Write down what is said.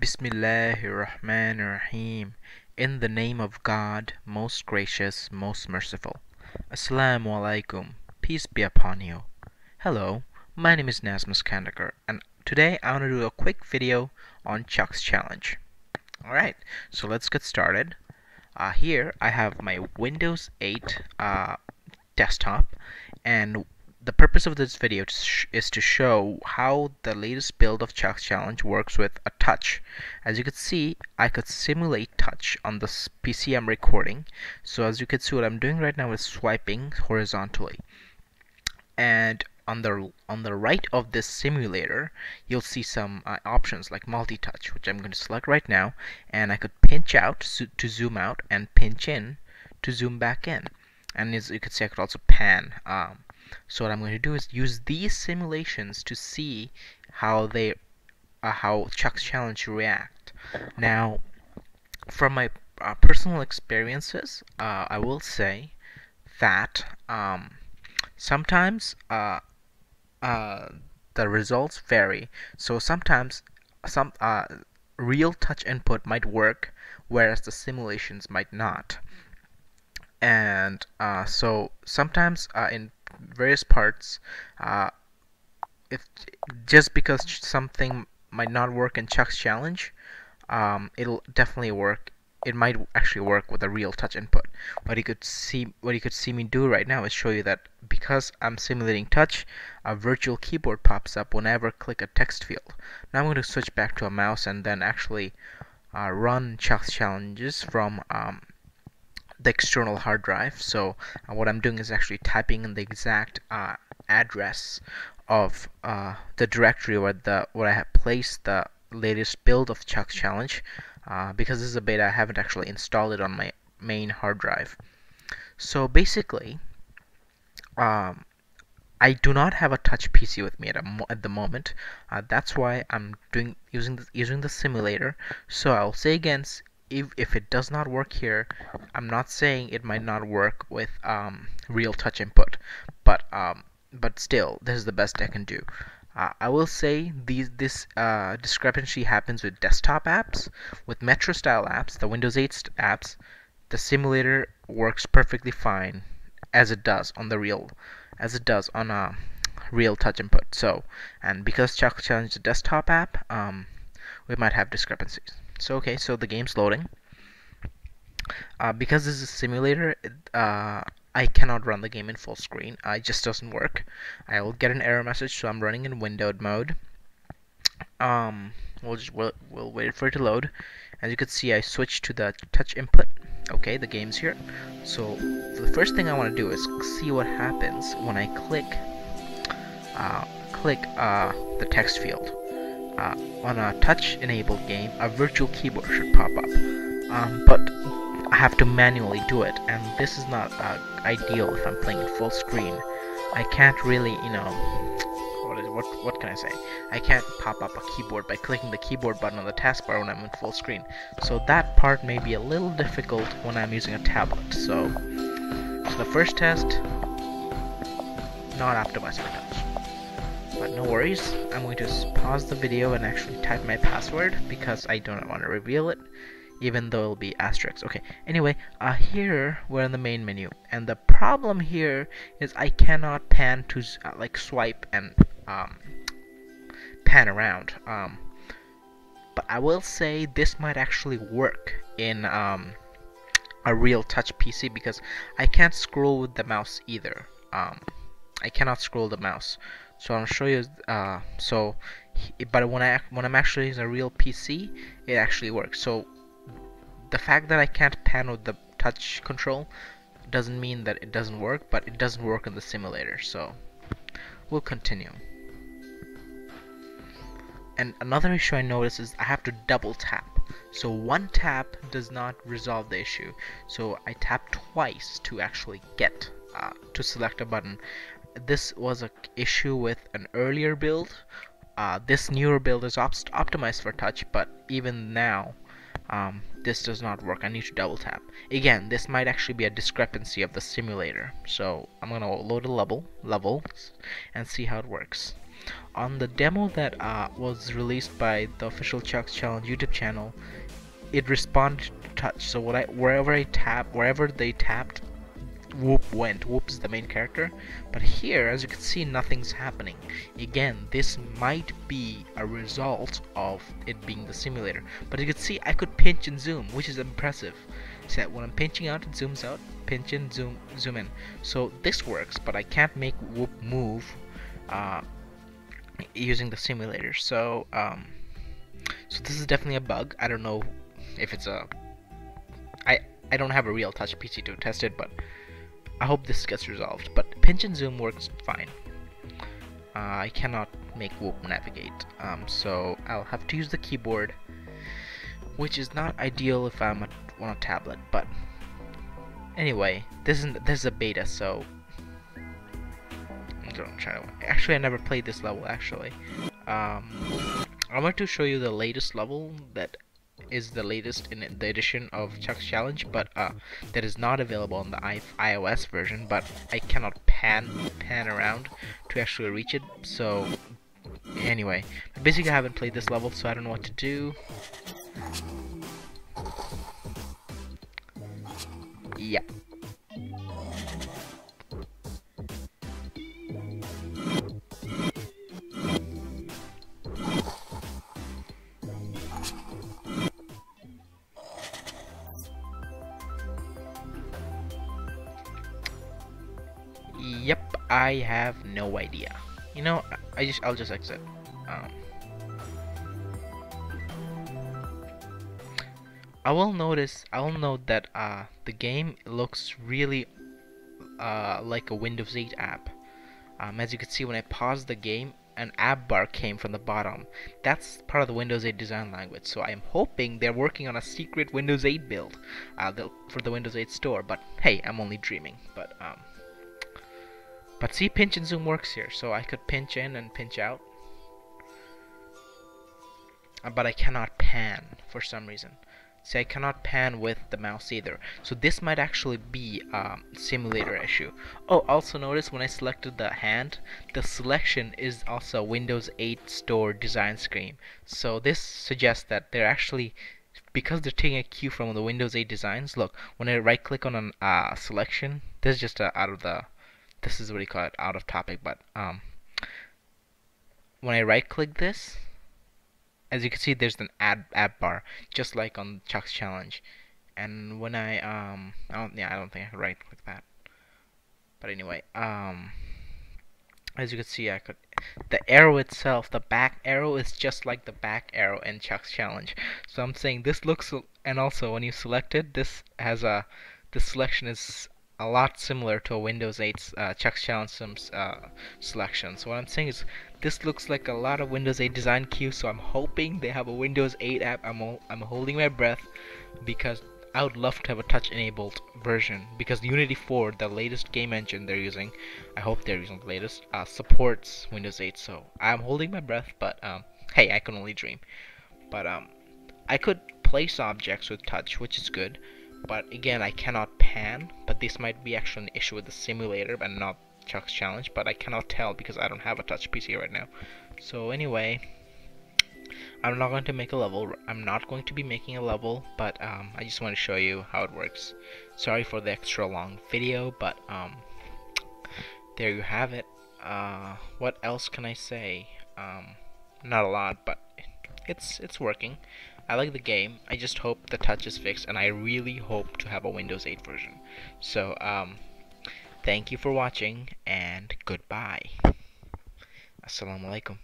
Bismillahirrahmanirrahim. In the name of God, most gracious, most merciful. Assalamu alaikum. Peace be upon you. Hello, my name is Nazmus Kandakar, and today I want to do a quick video on Chip's Challenge. Alright, so let's get started. Here I have my Windows 8 desktop, and the purpose of this video is to show how the latest build of Chip's Challenge works with a touch. As you can see, I could simulate touch on this PC I'm recording. So as you can see, what I'm doing right now is swiping horizontally. And on the right of this simulator, you'll see some options like multi-touch, which I'm going to select right now. And I could pinch out to zoom out and pinch in to zoom back in. And as you can see, I could also pan. So what I'm going to do is use these simulations to see how Chip's Challenge react. Now, from my personal experiences, I will say that sometimes the results vary. So sometimes some real touch input might work, whereas the simulations might not. And so sometimes in various parts, if just because something might not work in Chip's Challenge, it'll definitely work. It might actually work with a real touch input. What you could see me do right now is show you that because I'm simulating touch, a virtual keyboard pops up whenever I click a text field. Now I'm going to switch back to a mouse and then actually run Chip's Challenges from the external hard drive. So what I'm doing is actually typing in the exact address of the directory where I have placed the latest build of Chip's Challenge, because this is a beta. I haven't actually installed it on my main hard drive. So basically, I do not have a touch PC with me at the moment. That's why I'm using the simulator. So I'll say again, if it does not work here, I'm not saying it might not work with real touch input, but still, this is the best I can do. I will say this discrepancy happens with desktop apps, with Metro style apps, the Windows 8 apps. The simulator works perfectly fine as it does on a real touch input. So, and because Chip's Challenge is a desktop app, we might have discrepancies. So okay, so the game's loading. Because this is a simulator, I cannot run the game in full screen. It just doesn't work. I will get an error message, so I'm running in windowed mode. We'll wait for it to load. As you can see, I switched to the touch input. Okay, the game's here. So the first thing I want to do is see what happens when I click the text field. On a touch-enabled game, a virtual keyboard should pop up, but I have to manually do it, and this is not ideal if I'm playing in full screen. I can't really, you know, what can I say? I can't pop up a keyboard by clicking the keyboard button on the taskbar when I'm in full screen. So that part may be a little difficult when I'm using a tablet. So the first test, not optimized for touch. But no worries, I'm going to pause the video and actually type my password because I don't want to reveal it, even though it'll be asterisk. Okay, anyway, here we're in the main menu, and the problem here is I cannot pan to, like, swipe and pan around. But I will say this might actually work in a real touch PC because I can't scroll with the mouse either. I cannot scroll the mouse. So I'll show you. But when I'm actually using a real PC, it actually works. So the fact that I can't pan with the touch control doesn't mean that it doesn't work, but it doesn't work in the simulator. So we'll continue. And another issue I noticed is I have to double tap. So one tap does not resolve the issue. So I tap twice to actually get to select a button. This was an issue with an earlier build. This newer build is optimized for touch, but even now, this does not work. I need to double tap. Again, this might actually be a discrepancy of the simulator. So I'm gonna load a level and see how it works. On the demo that was released by the official Chip's Challenge YouTube channel, it responded to touch. So wherever they tapped, Whoop went. Whoop's the main character, but here, as you can see, nothing's happening. Again, this might be a result of it being the simulator, but you can see I could pinch and zoom, which is impressive. See that when I'm pinching out, it zooms out, pinch in, zoom in. So this works, but I can't make Whoop move using the simulator. So so this is definitely a bug. I don't know if it's a... I don't have a real touch PC to test it, but I hope this gets resolved. But pinch and zoom works fine. I cannot make Whoop navigate, so I'll have to use the keyboard, which is not ideal if I'm on a tablet. But anyway, this is a beta, so don't try to... Actually, I never played this level. Actually, I want to show you the latest level that is the latest in the edition of Chip's Challenge, but that is not available on the iOS version, but I cannot pan around to actually reach it. So anyway, basically I haven't played this level, so I don't know what to do. Yeah. Yep, I have no idea. You know, I'll just exit. I'll note that the game looks really like a Windows 8 app. As you can see, when I paused the game, an app bar came from the bottom. That's part of the Windows 8 design language. So I'm hoping they're working on a secret Windows 8 build for the Windows 8 store. But hey, I'm only dreaming. But see, pinch and zoom works here, so I could pinch in and pinch out. But I cannot pan for some reason. See, I cannot pan with the mouse either. So this might actually be a simulator issue. Oh, also notice when I selected the hand, the selection is also Windows 8 Store design scheme. So this suggests that they're actually... because they're taking a cue from the Windows 8 designs, look, when I right click on an selection, this is just out of the... this is what you call it, out of topic, but when I right click this, as you can see, there's an app bar, just like on Chip's Challenge. And when I don't think I could right click that, but anyway, as you can see, I could... the arrow itself, the back arrow, is just like the back arrow in Chip's Challenge. So I'm saying this looks... and also when you select it, this has a... this selection is a lot similar to a Windows 8 Chip's Challenge selection. So what I'm saying is this looks like a lot of Windows 8 design cues, so I'm hoping they have a Windows 8 app. I'm holding my breath, because I would love to have a touch enabled version, because Unity 4, the latest game engine they're using, I hope they're using the latest, supports Windows 8, so I'm holding my breath, but hey, I can only dream. But I could place objects with touch, which is good. But again, I cannot pan, but this might be actually an issue with the simulator and not Chip's Challenge, but I cannot tell because I don't have a touch PC right now. So anyway, I'm not going to make a level. I'm not going to be making a level, but I just want to show you how it works. Sorry for the extra long video, but there you have it. What else can I say? Not a lot, but it's working. I like the game. I just hope the touch is fixed, and I really hope to have a Windows 8 version. So thank you for watching, and goodbye. Assalamualaikum.